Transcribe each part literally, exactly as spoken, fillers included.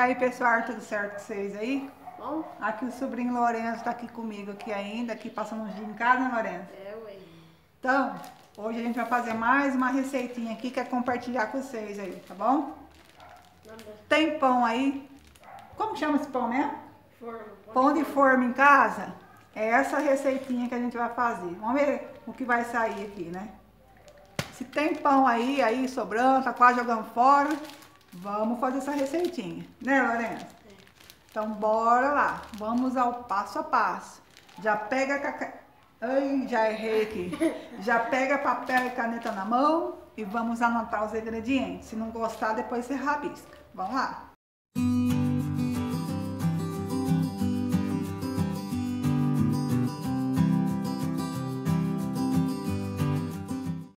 aí, pessoal, tudo certo com vocês aí? Bom. Aqui o sobrinho Lorenzo tá aqui comigo aqui ainda, aqui passando uns dias em casa, né, Lorenzo? É, ué. Então, hoje a gente vai fazer mais uma receitinha aqui que é compartilhar com vocês aí, tá bom? Tem pão aí? Como chama esse pão mesmo? Forno. Pão de forma em casa? É essa receitinha que a gente vai fazer. Vamos ver o que vai sair aqui, né? Se tem pão aí, aí sobrando, tá quase jogando fora, vamos fazer essa receitinha, né, Lorena? É. Então bora lá, vamos ao passo a passo. Já pega caca... Ai, já errei aqui. Já pega papel e caneta na mão e vamos anotar os ingredientes. Se não gostar, depois você rabisca. Vamos lá.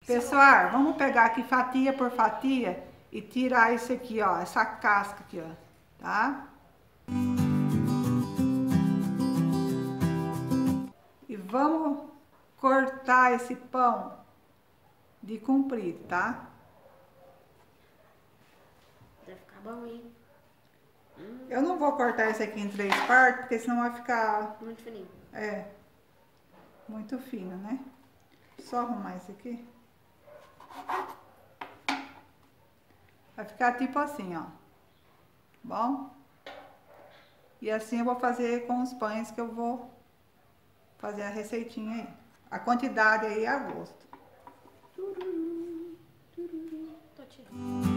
Pessoal, vamos pegar aqui fatia por fatia e tirar isso aqui, ó, essa casca aqui, ó, tá? E vamos cortar esse pão de comprido, tá? Vai ficar bom, hein? Hum. Eu não vou cortar esse aqui em três partes, porque senão vai ficar... Muito fininho. É, muito fino, né? Só arrumar isso aqui. Vai ficar tipo assim, ó. Bom? E assim eu vou fazer com os pães que eu vou fazer a receitinha aí. A quantidade aí é a gosto. Tô tirando.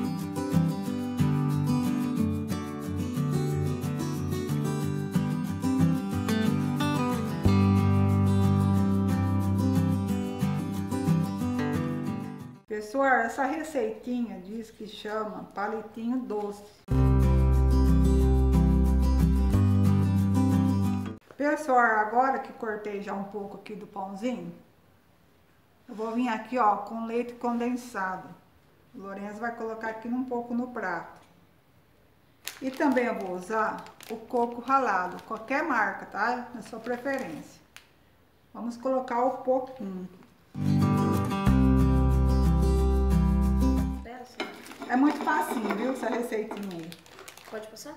Pessoal, essa receitinha diz que chama palitinho doce. Pessoal, agora que cortei já um pouco aqui do pãozinho, eu vou vir aqui, ó, com leite condensado. O Lorenzo vai colocar aqui um pouco no prato. E também eu vou usar o coco ralado, qualquer marca, tá? Na sua preferência. Vamos colocar o pouquinho. É muito facinho, viu, essa receitinha aí. Pode passar?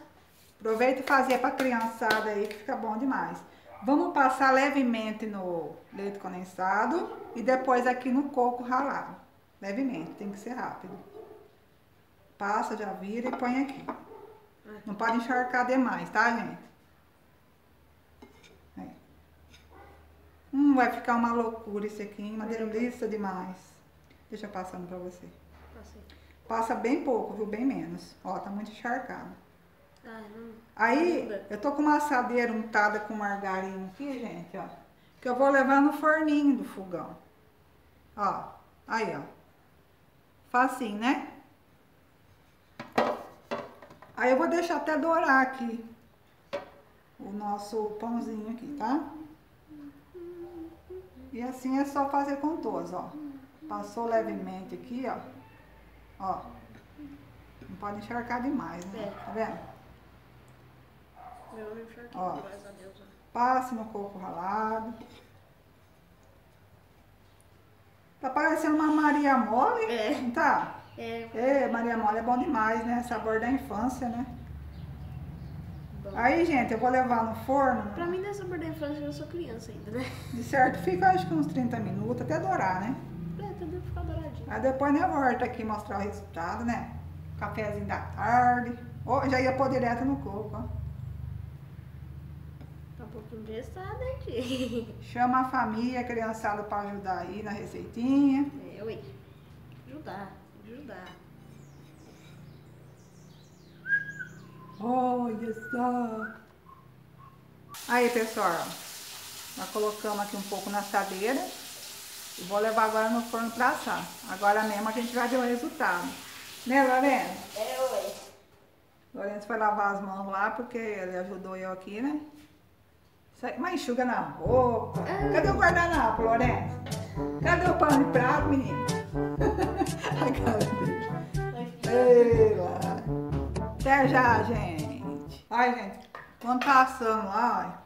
Aproveita e fazer pra criançada aí, que fica bom demais. Vamos passar levemente no leite condensado e depois aqui no coco ralado. Levemente, tem que ser rápido. Passa, já vira e põe aqui. Não pode encharcar demais, tá, gente? É. Hum, vai ficar uma loucura isso aqui, uma delícia demais. Deixa eu passando pra você. Passei. Passa bem pouco, viu? Bem menos. Ó, tá muito encharcado. Ah, não. Aí, eu tô com uma assadeira untada com margarina aqui, gente, ó. Que eu vou levar no forninho do fogão. Ó, aí, ó. Facinho, né? Aí eu vou deixar até dourar aqui o nosso pãozinho aqui, tá? E assim é só fazer com todos, ó. Passou levemente aqui, ó. Ó, não pode encharcar demais, né? É. Tá vendo? Eu não encharquei, graças a Deus. Passe no coco ralado. Tá parecendo uma Maria Mole, é. Não tá? É. É, Maria Mole é bom demais, né? Sabor da infância, né? Bom. Aí, gente, eu vou levar no forno. Pra mim não é sabor da infância, eu sou criança ainda, né? De certo, fica acho que uns trinta minutos, até dourar, né? Também ficar douradinho. Aí depois né, eu volto aqui mostrar o resultado, né? Cafézinho da tarde. Ou já ia pôr direto no coco, ó. Tá um pouquinho interessado, hein, tia? Chama a família, a criançada pra ajudar aí na receitinha. É, oi. Ajudar, ajudar. Olha só. Aí, pessoal, ó. Nós colocamos aqui um pouco na assadeira. Eu vou levar agora no forno pra assar. Agora mesmo a gente vai ver o resultado. Né, Lorena? É, oi. Lorenzo foi lavar as mãos lá, porque ele ajudou eu aqui, né? Mas enxuga na roupa. É. Cadê o guardanapo, Lorenzo? Cadê o pano de prato, menino? A cara dele. Lá. Até já, gente. Olha, gente. Quando tá assando lá, olha.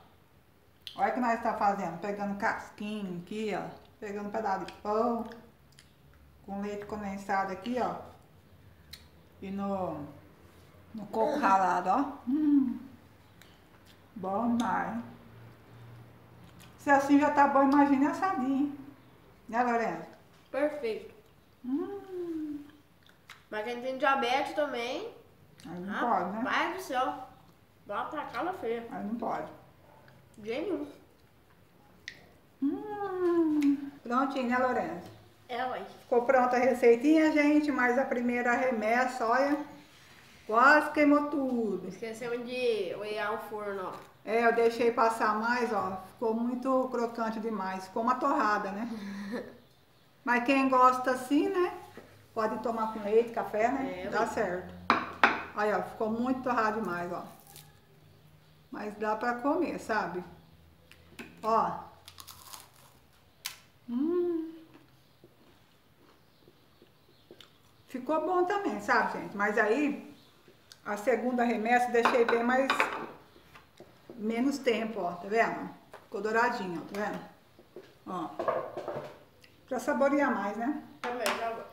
Olha o que nós tá fazendo. Pegando casquinho aqui, ó. Pegando um pedaço de pão, com leite condensado aqui, ó. E no No coco ralado, ó. Hum. Bom demais. Se assim já tá bom, imagine assadinho. Né, Lorena? Perfeito. Hum. Mas quem tem diabetes também... Aí não ah, pode, né? Pai do céu. Dá pra cala feia. Aí não pode. De nenhum. Hum. Prontinho, né, Lorena? É, ué. Ficou pronta a receitinha, gente. Mas a primeira remessa, olha... Quase queimou tudo. Esqueceu de olhar o forno, ó. É, eu deixei passar mais, ó. Ficou muito crocante demais. Ficou uma torrada, né? Mas quem gosta assim, né? Pode tomar com leite, café, né? É, dá certo. Aí, ó. Ficou muito torrado demais, ó. Mas dá pra comer, sabe? Ó. Hum... Ficou bom também, sabe, gente? Mas aí... A segunda remessa deixei bem mais, menos tempo, ó, tá vendo? Ficou douradinho, ó, tá vendo? Ó, pra saborear mais, né? Tá bem, já vou.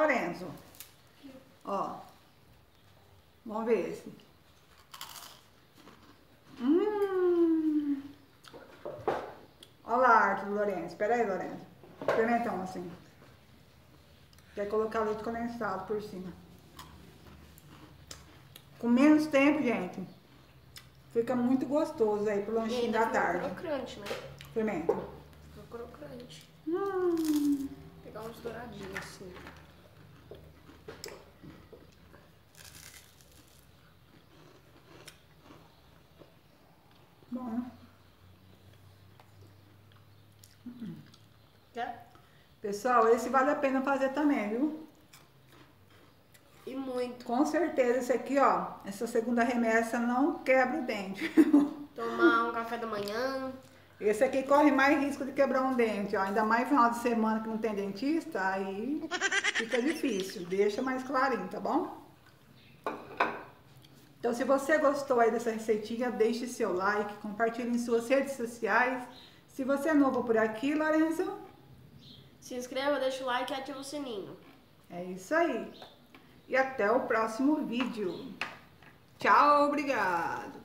Lorenzo, ó, vamos ver esse. Hum! Olha lá, Arthur, Lorenzo, espera aí, Lorenzo. Experimentão assim. Quer colocar leite condensado por cima. Com menos tempo, gente, fica muito gostoso aí pro lanchinho da tarde. Ficou crocante, né? Experimenta. Ficou crocante. Hum. Vou pegar uns douradinhos assim. Bom, né? Hum. Quer? Pessoal, esse vale a pena fazer também, viu? E muito. Com certeza, esse aqui, ó, essa segunda remessa não quebra o dente. Tomar um café da manhã. Esse aqui corre mais risco de quebrar um dente, ó. Ainda mais no final de semana que não tem dentista, aí fica difícil. Deixa mais clarinho, tá bom? Então, se você gostou aí dessa receitinha, deixe seu like, compartilhe em suas redes sociais. Se você é novo por aqui, Lorenzo, se inscreva, deixa o like e ativa o sininho. É isso aí. E até o próximo vídeo. Tchau, obrigado!